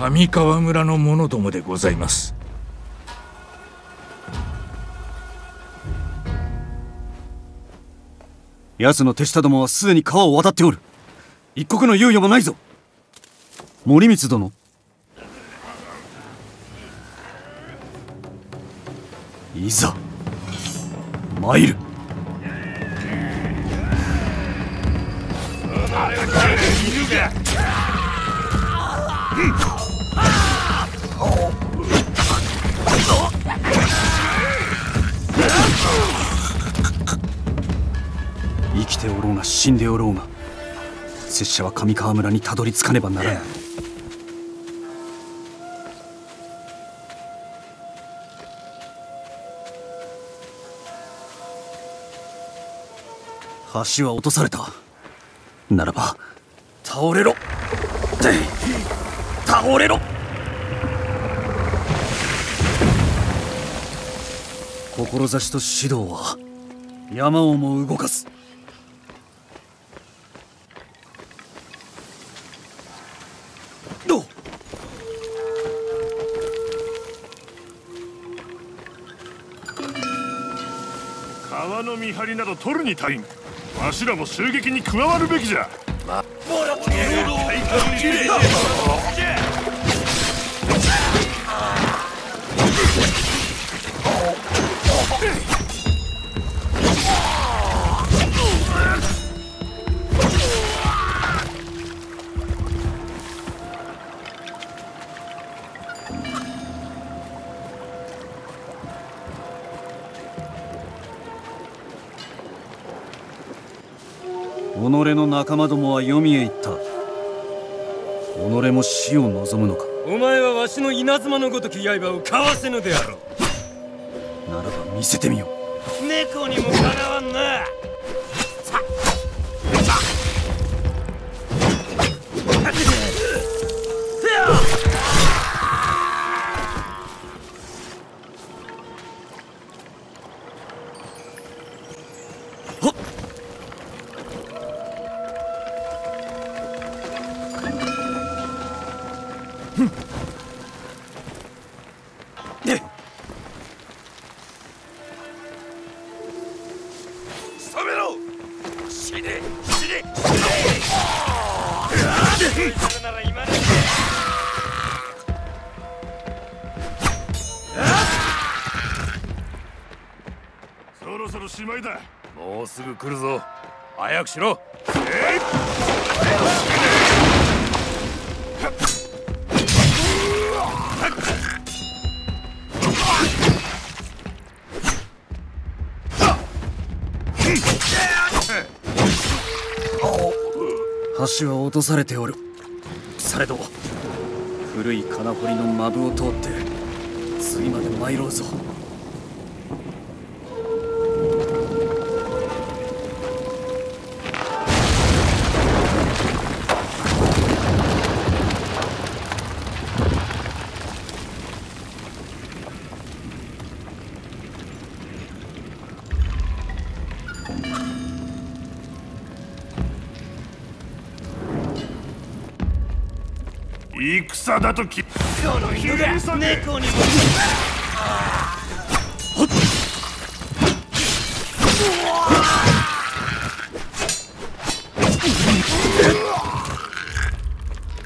上川村の者どもでございます。奴の手下どもはすでに川を渡っておる。一刻の猶予もないぞ。森光殿、いざ参る。生きておろうが死んでおろうが、拙者は上川村にたどり着かねばならない。橋は落とされた。ならば倒れろ、倒れろ。志と指導は山をも動かす。川の見張りなど取るに足りぬ。わしらも襲撃に加わるべきじゃ。己の仲間どもは読みへ行った。己も死を望むのか。お前はわしの稲妻のごとき刃をかわせぬであろう。ならば見せてみよう。猫にもかなわんな。もうすぐ来るぞ。早くしろ。橋は落とされておる。されど古い金堀のマブを通って次まで参ろうぞ。戦だとき、その犬が猫に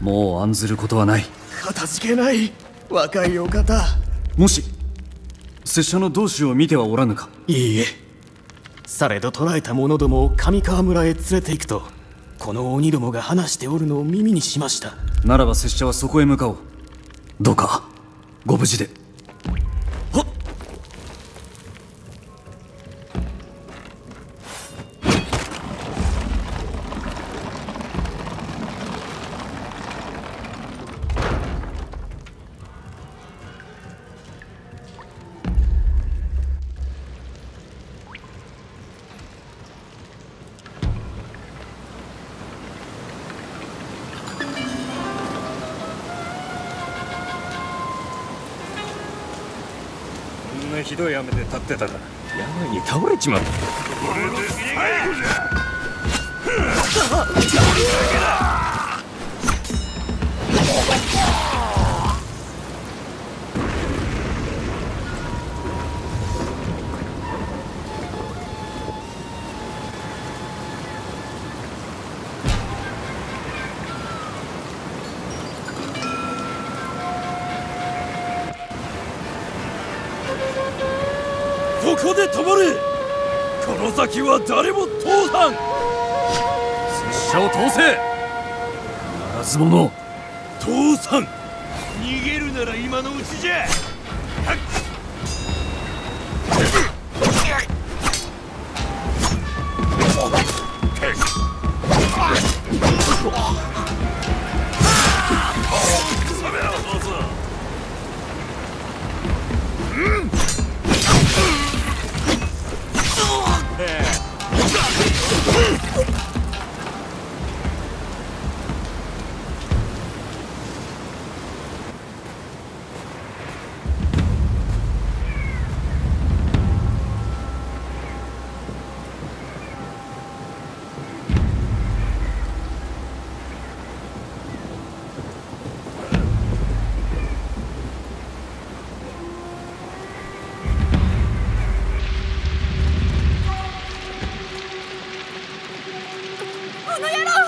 ももう案ずることはない。片付けない若いお方、もし拙者の同志を見てはおらぬか。いいえ、されど捕らえた者どもを上川村へ連れて行くとこの鬼どもが話しておるのを耳にしました。ならば拙者はそこへ向かおう。どうかご無事で。はっ。ひどい雨で立ってたら山に倒れちまう。これで最後じゃ。こで止まれ。この先は誰も通さん。拙者を通せ。ならず者、通さん。逃げるなら今のうちじゃ。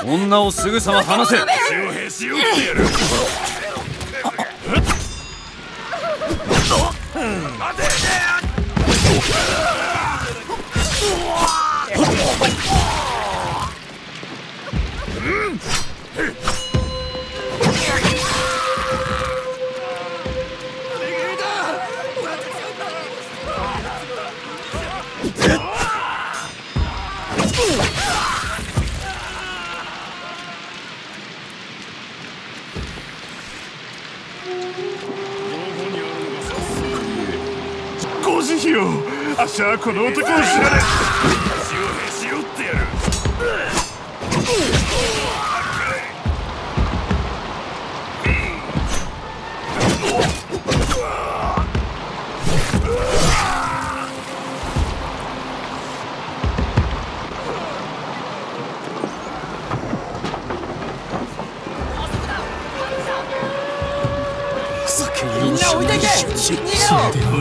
女をすぐさま離せ。周平しようってやる。待て。あっしはこの男を知らない。しようってやる。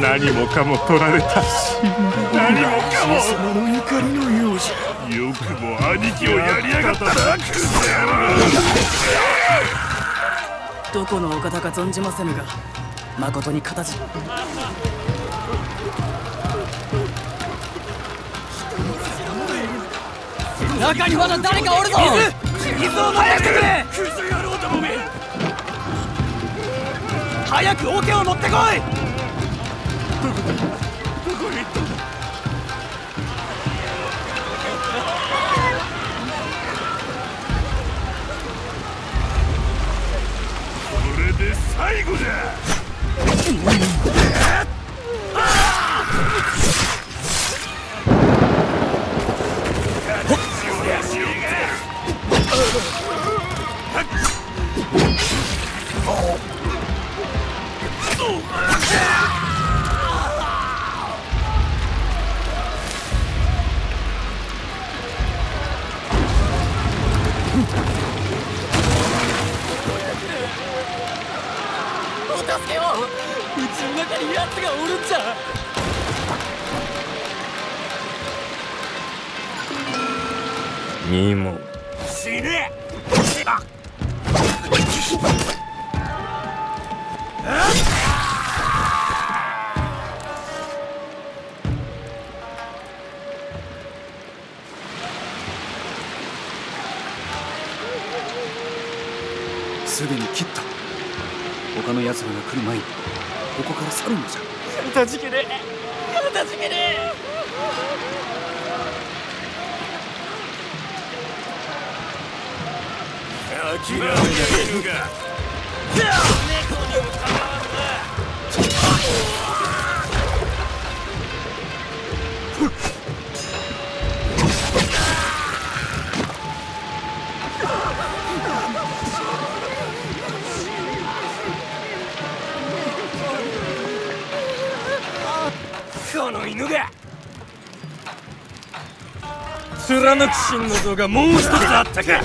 何もかも取られたし、何もかも。様の怒りのようじゃ。よくも兄貴をやりやがったな。どこのお方か存じませぬが、誠に形。中にまだ誰かおるぞ。水を流してくれ。クズ野郎どもめ。早く桶を持ってこい。どこへ行ったんだ。これで最後だ。にも死ね。すぐに切った。他の奴らが来る前にここから去るのじゃ。かたじけねえ、かたじけねえ。諦められるか。この犬が貫く心の像がもう一つあったか。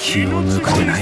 気を抜くでない。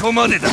ここまでだ。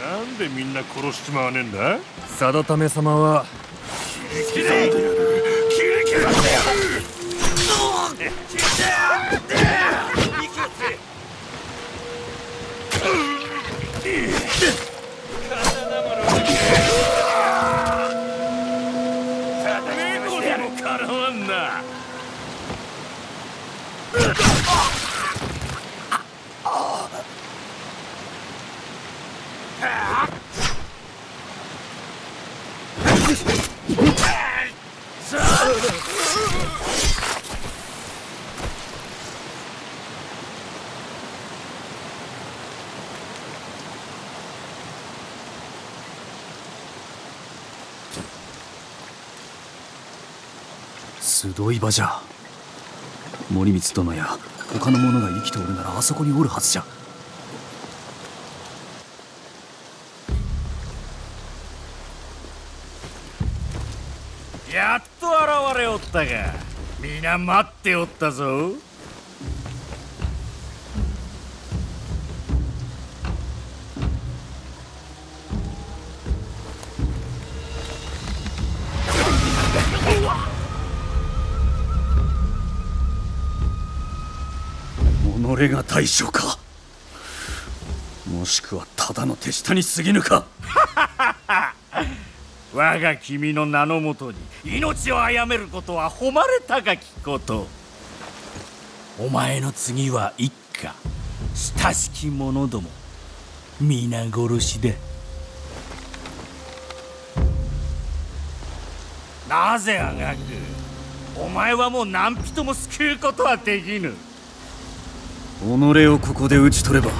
なんでみんな殺しちまわねえんだ。定為様は切り刻んでやる、切り刻んでやる。すごい場じゃ。森光殿や他の者が生きておるならあそこにおるはずじゃ。やっと現れおったが、皆待っておったぞ。己が大将か、もしくはただの手下に過ぎぬか。我が君の名のもとに命を殺めることは誉れ高きこと。お前の次は一家、親しき者ども。皆殺しだ。なぜあがく、お前はもう何人も救うことはできぬ。己をここで討ち取れば